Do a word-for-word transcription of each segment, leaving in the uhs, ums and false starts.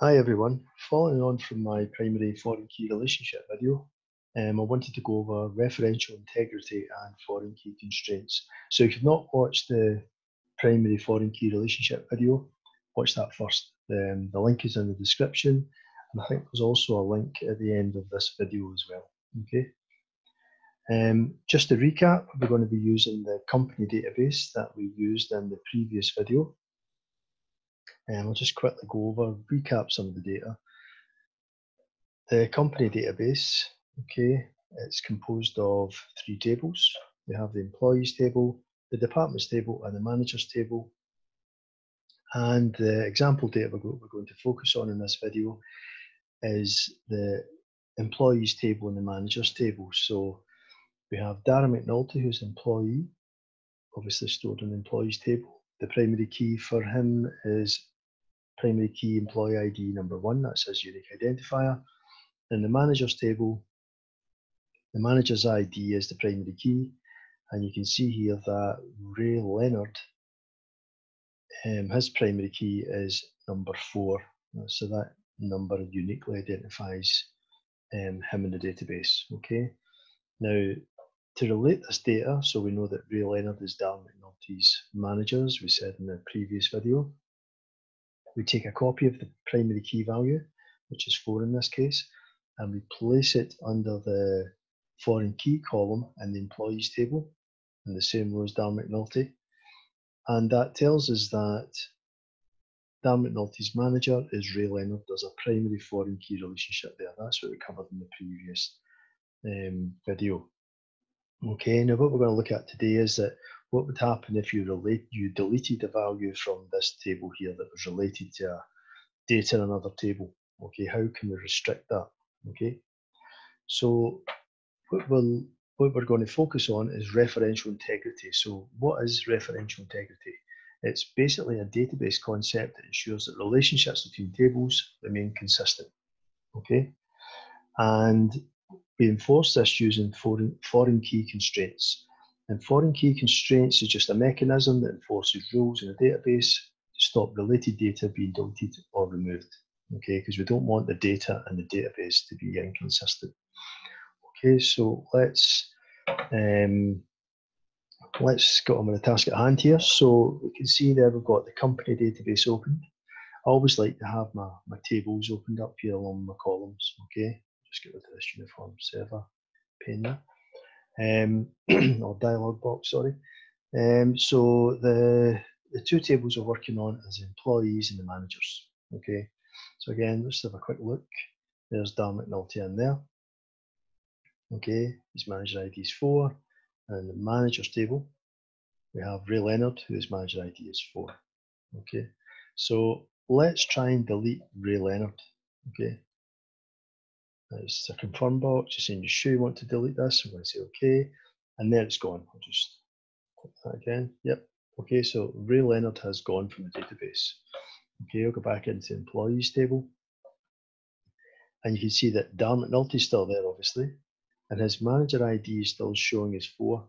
Hi everyone, following on from my primary foreign key relationship video, um, I wanted to go over referential integrity and foreign key constraints. So if you've not watched the primary foreign key relationship video, watch that first. Um, the link is in the description, and I think there's also a link at the end of this video as well. Okay. Um, just to recap, we're going to be using the company database that we used in the previous video. And I'll just quickly go over, recap some of the data. The company database, okay, it's composed of three tables. We have the employees table, the departments table, and the managers table. And the example data group we're going to focus on in this video is the employees table and the managers table. So we have Darren McNulty, who's an employee, obviously stored in the employees table. The primary key for him is primary key employee I D number one, that's his unique identifier. In the managers table, the manager's I D is the primary key, and you can see here that Ray Leonard, um, his primary key is number four, so that number uniquely identifies um, him in the database. Okay, now to relate this data, so we know that Ray Leonard is Darren McNulty's manager, as we said in the previous video, we take a copy of the primary key value, which is four in this case, and we place it under the foreign key column in the employees table, in the same row as Darren McNulty. And that tells us that Darren McNulty's manager is Ray Leonard. There's a primary foreign key relationship there. That's what we covered in the previous um, video. Okay, now what we're going to look at today is that what would happen if you relate, you deleted a value from this table here that was related to a data in another table. Okay, how can we restrict that? Okay, so what we're, what we're going to focus on is referential integrity. So what is referential integrity? It's basically a database concept that ensures that relationships between tables remain consistent. Okay, and we enforce this using foreign, foreign key constraints. And foreign key constraints is just a mechanism that enforces rules in a database to stop related data being deleted or removed. Okay, because we don't want the data in the database to be inconsistent. Okay, so let's um, let's get on with the task at hand here. So we can see there we've got the company database open. I always like to have my, my tables opened up here along my columns. Okay. Just get rid of this uniform server pane there, um, or dialog box, sorry. Um, so the, the two tables we're working on is employees and the managers. Okay, so again, let's have a quick look. There's Darren McNulty in there. Okay, his manager I D is four, and the managers table, we have Ray Leonard, whose manager I D is four. Okay, so let's try and delete Ray Leonard. Okay. It's a confirm box, just saying you sure you want to delete this. I'm going to say okay, and there it's gone. I'll just click that again. Yep. Okay, so Ray Leonard has gone from the database. Okay, I'll go back into the employees table, and you can see that Darren McNulty is still there, obviously, and his manager I D is still showing as four.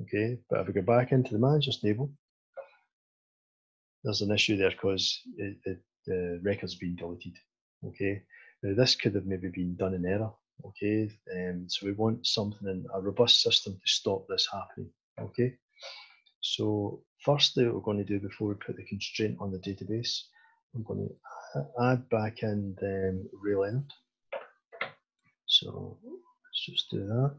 Okay, but if we go back into the managers table, there's an issue there because the record's been deleted. Okay. Now this could have maybe been done in error, okay, um, so we want something in a robust system to stop this happening, okay. So firstly what we're going to do before we put the constraint on the database, I'm going to add back in um, Ray Leonard. So let's just do that.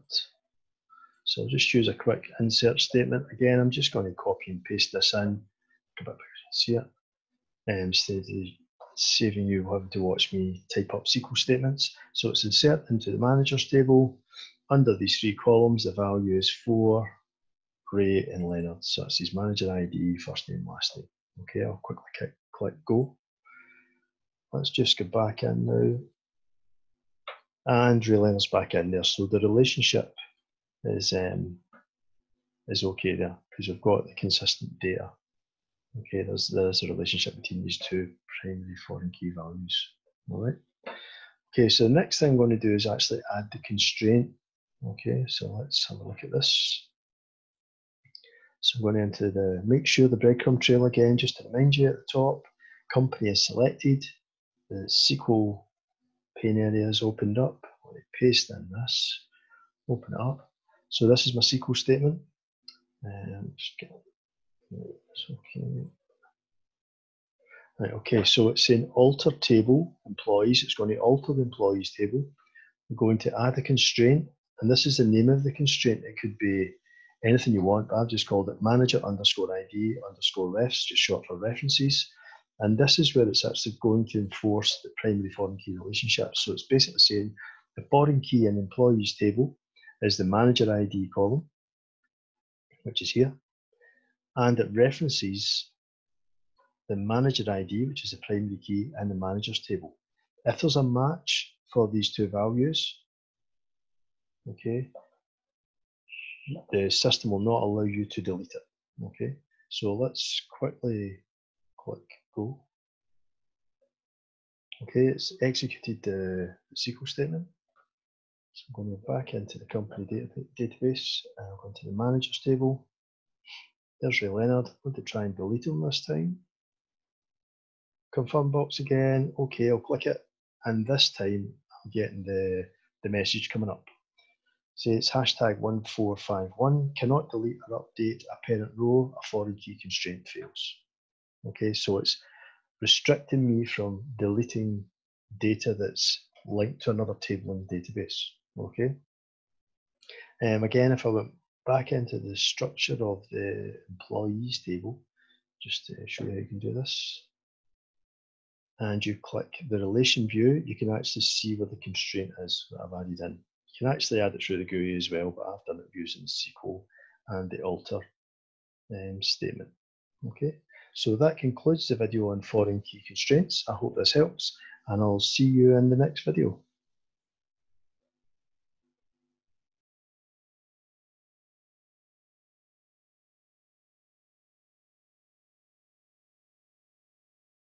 So I'll just use a quick insert statement. Again, I'm just going to copy and paste this in, a bit see it, um, instead of saving you having to watch me type up S Q L statements. So it's insert into the managers table. Under these three columns, the value is four, Ray and Leonard. So that's his manager I D, first name, last name. Okay, I'll quickly click, click go. Let's just go back in now. And Ray Leonard's back in there. So the relationship is, um, is okay there because we've got the consistent data. Okay, there's, there's a relationship between these two primary foreign key values. All right. Okay, so the next thing I'm going to do is actually add the constraint. Okay, so let's have a look at this. So I'm going to enter the, make sure the breadcrumb trail again, just to remind you at the top, company is selected, the S Q L pane area is opened up. I'm going to paste in this, open it up. So this is my S Q L statement. Um, just get, it's okay. Right, okay, so it's saying alter table employees. It's going to alter the employees table. We're going to add a constraint, and this is the name of the constraint. It could be anything you want, but I've just called it manager underscore I D underscore refs, just short for references. And this is where it's actually going to enforce the primary foreign key relationship. So it's basically saying the foreign key in employees table is the manager I D column, which is here, and it references the manager I D, which is the primary key, and the managers table. If there's a match for these two values, okay, the system will not allow you to delete it. Okay, so let's quickly click go. Okay, it's executed the S Q L statement. So I'm going to go back into the company data database, and I'll go into the managers table. There's Ray Leonard. I'm going to try and delete him this time. Confirm box again. Okay, I'll click it, and this time I'm getting the, the message coming up. Say it's hashtag one four five one, cannot delete or update a parent row, a foreign key constraint fails. Okay, so it's restricting me from deleting data that's linked to another table in the database. Okay. Um, again, if I went back into the structure of the employees table, just to show you how you can do this, and you click the relation view, you can actually see where the constraint is that I've added in. You can actually add it through the G U I as well, but I've done it using S Q L and the alter um, statement. Okay, so that concludes the video on foreign key constraints. I hope this helps, and I'll see you in the next video.